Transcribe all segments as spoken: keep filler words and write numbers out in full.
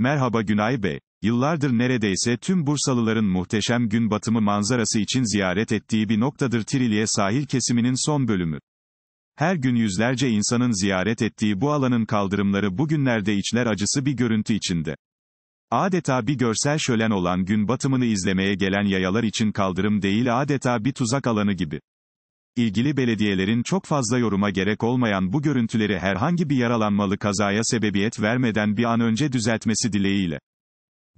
Merhaba Günay Bey. Yıllardır neredeyse tüm Bursalıların muhteşem gün batımı manzarası için ziyaret ettiği bir noktadır Tirilye sahil kesiminin son bölümü. Her gün yüzlerce insanın ziyaret ettiği bu alanın kaldırımları bugünlerde içler acısı bir görüntü içinde. Adeta bir görsel şölen olan gün batımını izlemeye gelen yayalar için kaldırım değil adeta bir tuzak alanı gibi. İlgili belediyelerin çok fazla yoruma gerek olmayan bu görüntüleri herhangi bir yaralanmalı kazaya sebebiyet vermeden bir an önce düzeltmesi dileğiyle.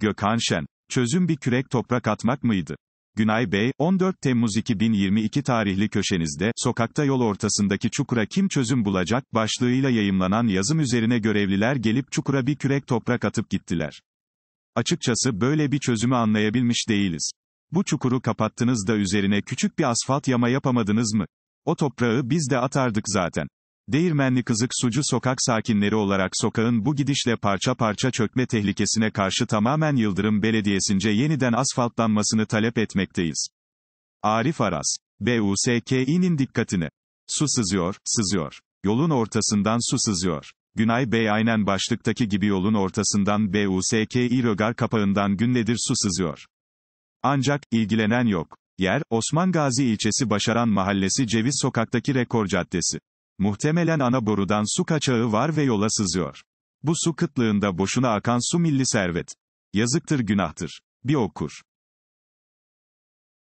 Gökhan Şen. Çözüm bir kürek toprak atmak mıydı? Günay Bey, on dört Temmuz iki bin yirmi iki tarihli köşenizde, sokakta yol ortasındaki çukura kim çözüm bulacak, başlığıyla yayımlanan yazım üzerine görevliler gelip çukura bir kürek toprak atıp gittiler. Açıkçası böyle bir çözümü anlayabilmiş değiliz. Bu çukuru kapattınız da üzerine küçük bir asfalt yama yapamadınız mı? O toprağı biz de atardık zaten. Değirmenli Kızık Sucu sokak sakinleri olarak sokağın bu gidişle parça parça çökme tehlikesine karşı tamamen Yıldırım Belediyesi'nce yeniden asfaltlanmasını talep etmekteyiz. Arif Aras. B U S Kİ'nin dikkatine. Su sızıyor, sızıyor. Yolun ortasından su sızıyor. Günay Bey aynen başlıktaki gibi yolun ortasından B U S Kİ rögar kapağından günlerdir su sızıyor. Ancak, ilgilenen yok. Yer, Osman Gazi ilçesi Başaran Mahallesi Ceviz Sokak'taki Rekor Caddesi. Muhtemelen ana borudan su kaçağı var ve yola sızıyor. Bu su kıtlığında boşuna akan su milli servet. Yazıktır, günahtır. Bir okur.